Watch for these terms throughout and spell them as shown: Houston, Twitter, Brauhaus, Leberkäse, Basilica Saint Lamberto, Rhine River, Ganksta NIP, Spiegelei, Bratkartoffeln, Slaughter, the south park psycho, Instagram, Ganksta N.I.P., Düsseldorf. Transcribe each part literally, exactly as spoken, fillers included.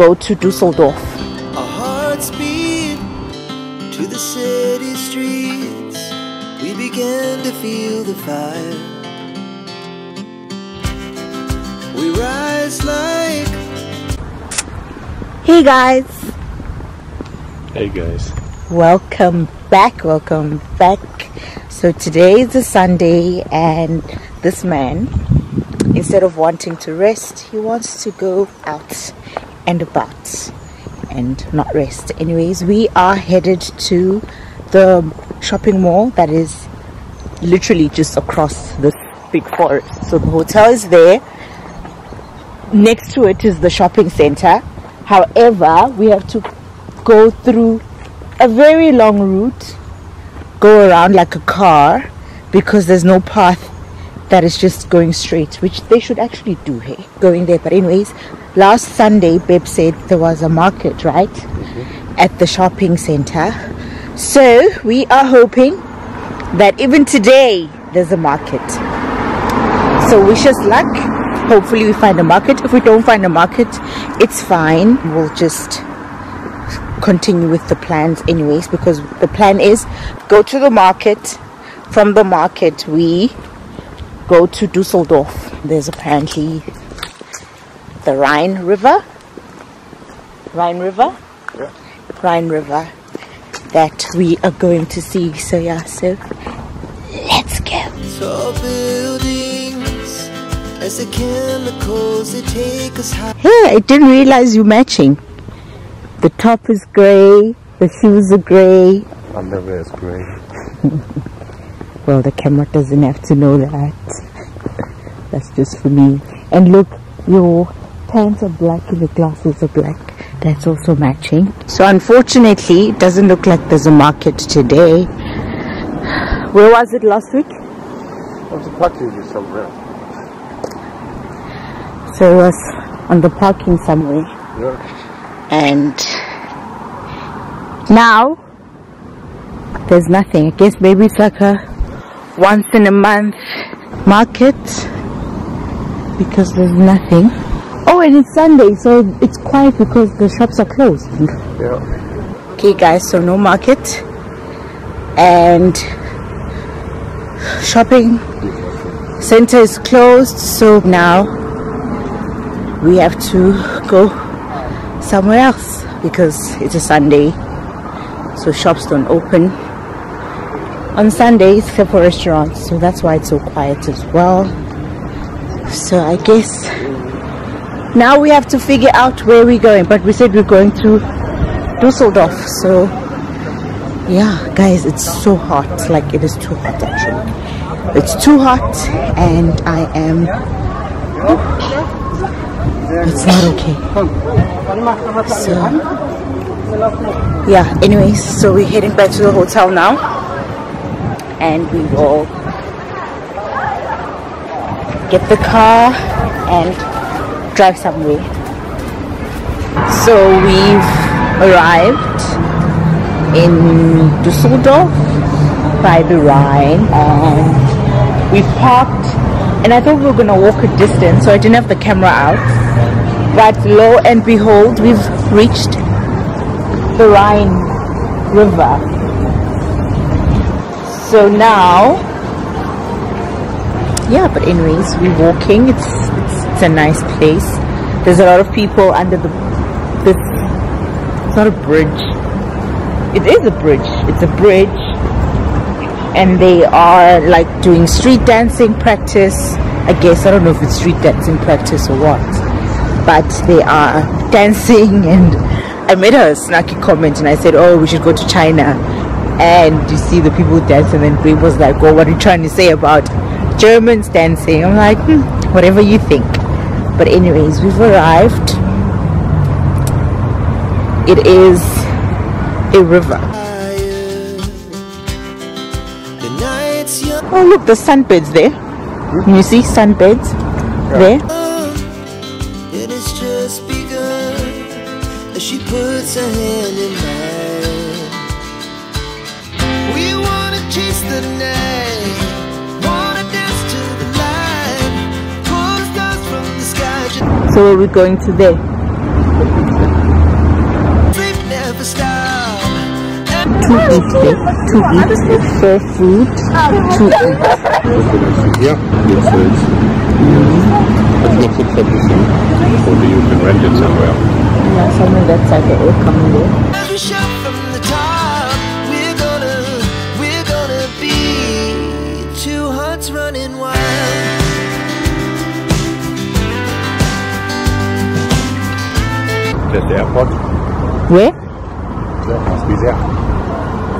go to Düsseldorf. Our hearts beat to the city streets. We began to feel the fire. We rise like... Hey guys! Hey guys. Welcome back, welcome back. So today is a Sunday and this man, instead of wanting to rest, he wants to go out and about and not rest. Anyways, we are headed to the shopping mall that is literally just across this big forest. So the hotel is there, next to it is the shopping center. However, we have to go through a very long route, go around like a car, because there's no path that is just going straight, which they should actually do here, going there. But anyways, last Sunday Babe said there was a market, right? Mm-hmm. At the shopping center. So we are hoping that even today there's a market, so wish us luck. Hopefully we find a market. If we don't find a market, it's fine, we'll just continue with the plans anyways, because the plan is go to the market, from the market we go to Düsseldorf. There's apparently the Rhine River, Rhine River, yeah. Rhine River that we are going to see. So yeah, so let's go. So buildings as the chemicals they take us high. Yeah, I didn't realize you're matching. The top is grey, the shoes are grey. Underwear is grey. Well, the camera doesn't have to know that. That's just for me. And look, your pants are black and your glasses are black. That's also matching. So unfortunately, it doesn't look like there's a market today. Where was it last week? It was a parking somewhere. So it was on the parking somewhere. Yeah. And now there's nothing. I guess maybe it's like a once in a month market, because there's nothing. Oh, and it's Sunday, so it's quiet because the shops are closed. Yeah. Okay guys, so no market and shopping center is closed, so now we have to go somewhere else because it's a Sunday, so shops don't open on Sundays except for restaurants, so that's why it's so quiet as well. So I guess now we have to figure out where we're going, but we said we're going to Düsseldorf. So yeah guys, it's so hot, like it is too hot actually. It's too hot and I am... Oh, it's not okay. So yeah, anyways, so we're heading back to the hotel now and we will get the car and drive somewhere. So we've arrived in Düsseldorf by the Rhine and we parked, and I thought we were gonna walk a distance, so I didn't have the camera out, but lo and behold, we've reached the Rhine River. So now, yeah, but anyways, we're walking. It's, it's it's a nice place. There's a lot of people under the, the, it's not a bridge. It is a bridge. It's a bridge. And they are like doing street dancing practice. I guess, I don't know if it's street dancing practice or what. But they are dancing, and I made a snarky comment and I said, oh, we should go to China. And you see the people dance, and then Babe was like, oh, what are you trying to say about Germans dancing? I'm like, hmm, whatever you think. But anyways, we've arrived. It is a river. Oh look, the sunbeds there. Hmm? You see sunbeds, yeah. There. Oh, it is just begun. She puts her hand in mine. The night, wanna dance to the light, pulls dust from the sky. So are we going to there? to eat fish, to eat fresh food, to eat. Yeah, it's, it's, it's not so traditional. So you can rent it somewhere. Yeah, somewhere that's like an old common road. At the airport. Where? That must be there.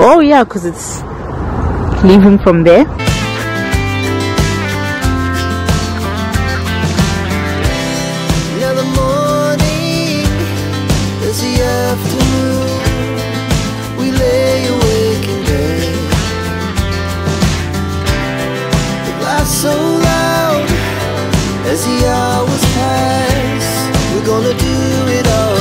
Oh yeah, because it's leaving from there. Another morning is the afternoon. We lay awake in bed. The glass so loud as the hours pass. We're gonna do it all.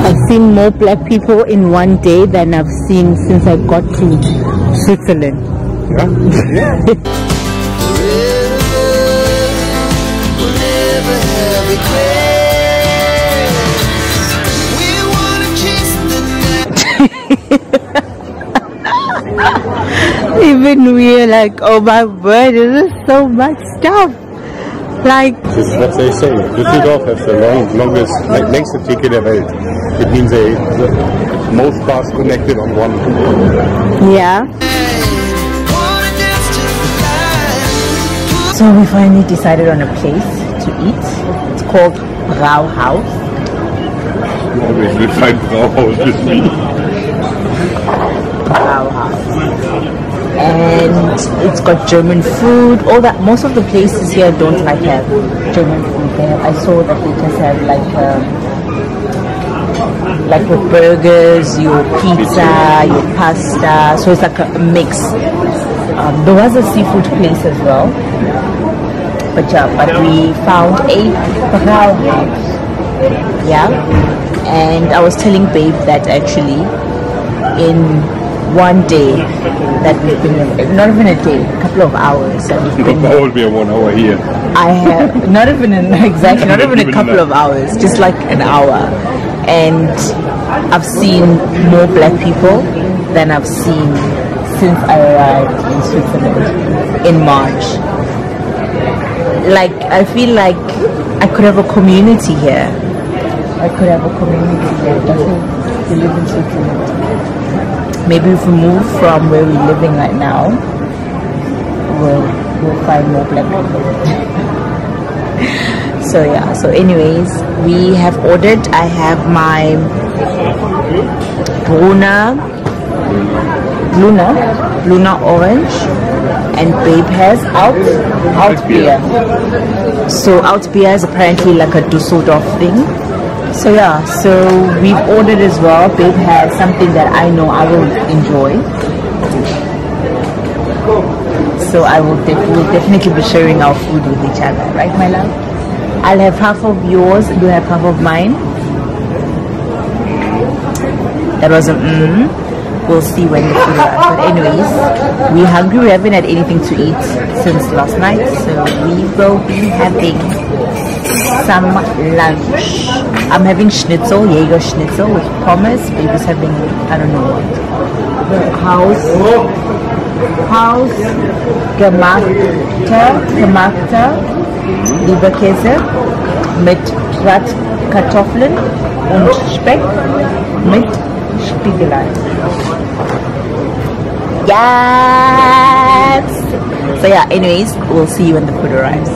I've seen more black people in one day than I've seen since I got to Switzerland. Yeah. Yeah. Even we're like, oh my word, this is so much stuff. Like, this is what they say. Düsseldorf has the long, longest, like, längste Theke der Welt. It means they the most cars connected on one. Yeah. So we finally decided on a place to eat. It's called Brauhaus. You always will find Brauhaus with me. Brauhaus. And it's got German food. All that, most of the places here don't like have German food. They have, I saw that they just have like um, like your burgers, your pizza, your pasta. So it's like a mix. Um, there was a seafood place as well, but yeah, but we found a Brauhaus. Yeah, and I was telling Babe that actually in. One day that we've been here, not even a day, a couple of hours that we've been here. Be a one hour here. I have not even an, exactly not even a couple of hours, just like an hour, and I've seen more black people than I've seen since I arrived in Switzerland in March. Like I feel like I could have a community here. I could have a community here. Doesn't we live in Switzerland? Maybe if we move from where we're living right now, we'll, we'll find more black people. So yeah, so anyways, we have ordered. I have my Bruna, Luna, Luna Orange, and Babe has out, out beer. So out beer is apparently like a Düsseldorf thing. So yeah, so we've ordered as well. Babe has something that I know I will enjoy. So I will def we'll definitely be sharing our food with each other, right my love? I'll have half of yours, you have half of mine. That was a mm. We'll see when we figure out. But anyways, we're hungry, we haven't had anything to eat since last night. So we will be having some lunch. I'm having schnitzel, Jaeger schnitzel with Thomas. Baby's having, I don't know what. Haus, Haus, gemachter, gemachter Leberkäse mit Bratkartoffeln und Speck mit Spiegelei. Yes! So yeah, anyways, we'll see you when the food arrives.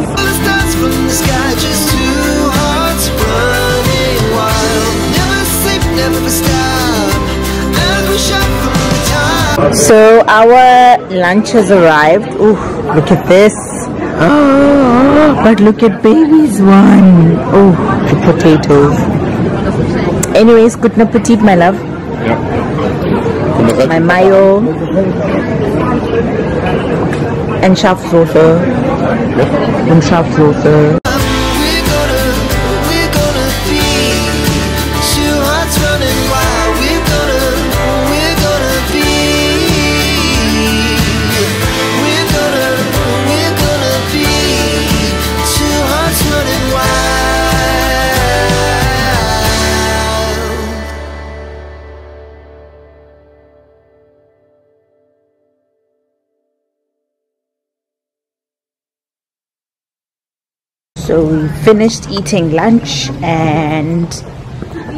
So our lunch has arrived. Ooh, look at this. Oh, but look at baby's one. Oh, the potatoes. Anyways, good appetit, my love. Yeah. My mayo and Schafsoße. And Schafsoße. So we finished eating lunch and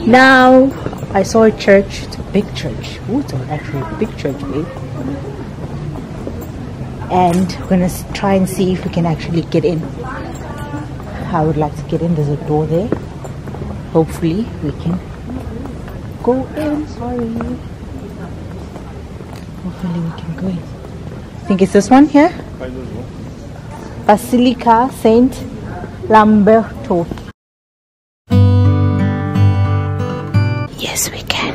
now I saw a church. It's a big church. Oh, it's actually a big church, babe. And we're gonna try and see if we can actually get in. I would like to get in. There's a door there. Hopefully we can go in. Sorry. Hopefully we can go in. I think it's this one here. Basilica Saint Lamberto. Yes, we can.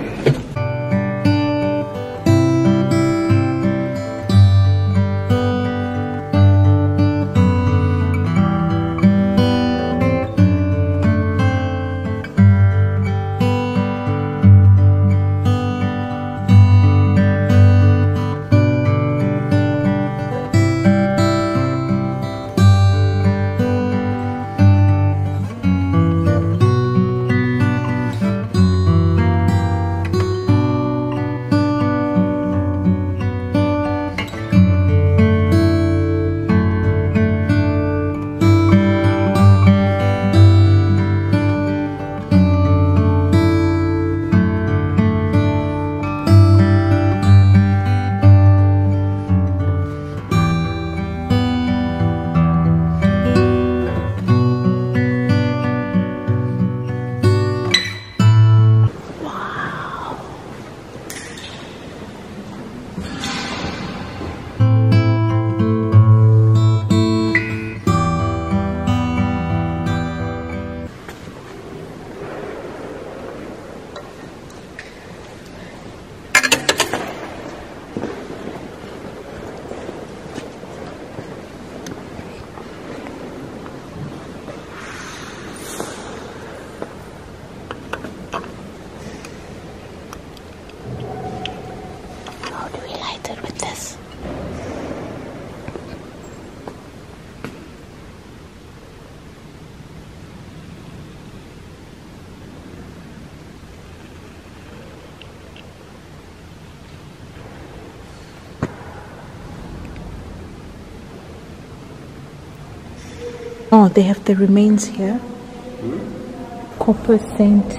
Oh, they have the remains here. Hmm? Copper Saint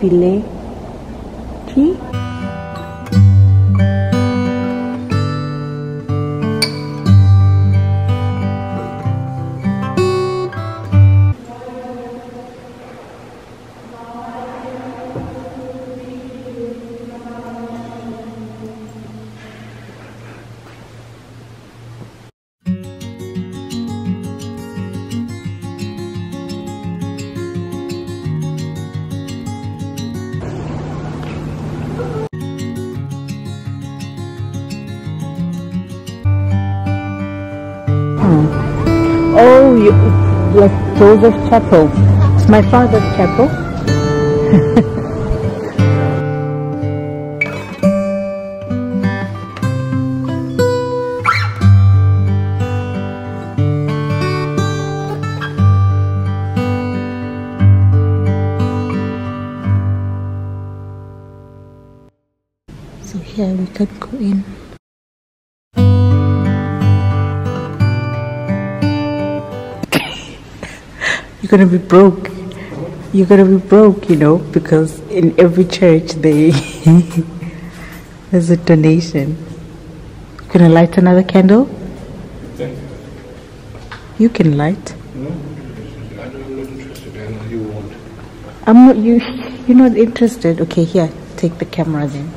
Filet Tea. Oh, you, like Joseph Chapel. It's my father's chapel. So here we can go in. Gonna be broke. you're gonna be broke, you know, because in every church they there's a donation. Can I light another candle? Thank you. You can light. No, I'm not interested. I know you won't. I'm not. You, you're not interested. Okay, here, take the camera then.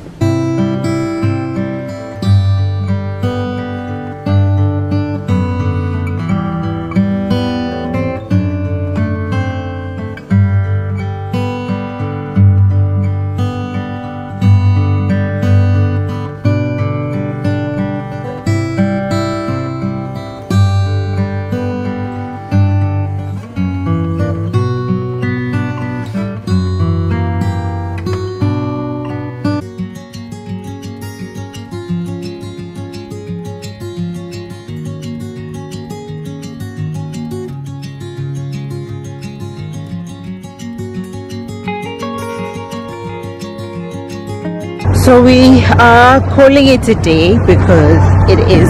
So we are calling it a day because it is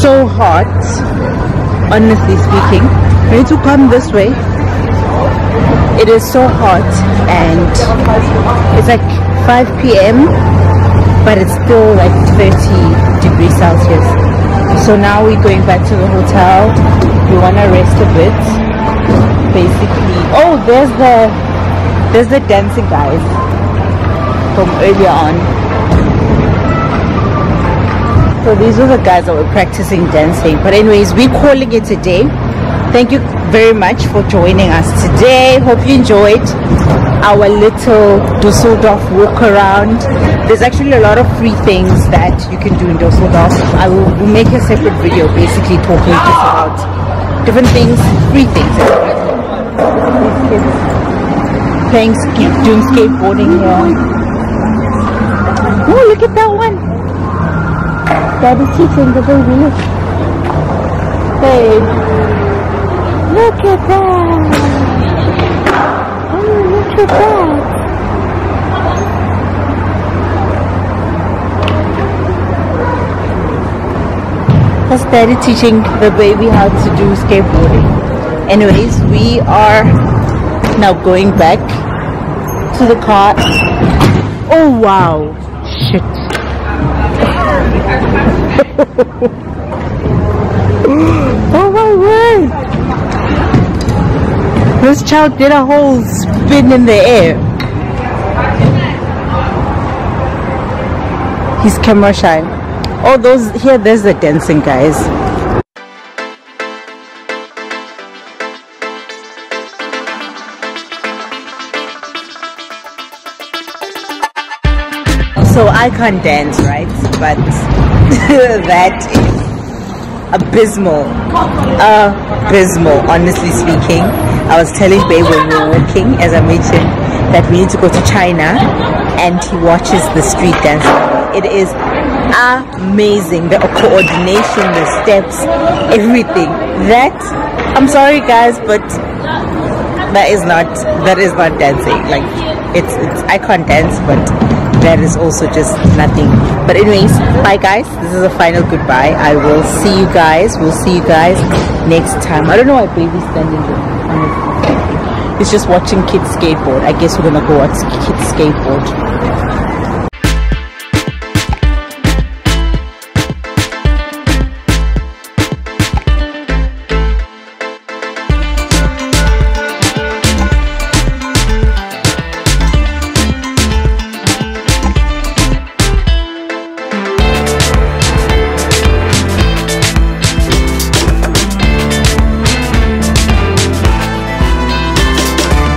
so hot, honestly speaking. We need to come this way. It is so hot and it's like five p m but it's still like thirty degrees Celsius. So now we're going back to the hotel. We want to rest a bit, basically. Oh, there's the, there's the dancing guys from earlier on. So these are the guys that were practicing dancing. But anyways, we're calling it a day. Thank you very much for joining us today. Hope you enjoyed our little Düsseldorf walk around. There's actually a lot of free things that you can do in Düsseldorf. I will make a separate video basically talking just about different things, free things. Thanks, keep doing skateboarding here. Oh, look at that one! Daddy's teaching the baby. Look. Hey, look at that! Oh, look at that! That's Daddy teaching the baby how to do skateboarding. Anyways, we are now going back to the car. Oh wow! Shit. Oh my word! This child did a whole spin in the air. He's camera shy. Oh, those here, there's the dancing guys. So I can't dance, right? But that is abysmal, abysmal, honestly speaking. I was telling Babe when we were walking, as I mentioned, that we need to go to China and he watches the street dance. It is amazing, the coordination, the steps, everything. That, I'm sorry guys, but that is not, that is not dancing. Like, it's, it's I can't dance, but that is also just nothing. But anyways, bye guys, this is a final goodbye. I will see you guys, we'll see you guys next time. I don't know why baby's standing there. It's just watching kids skateboard. I guess we're gonna go watch kids skateboard.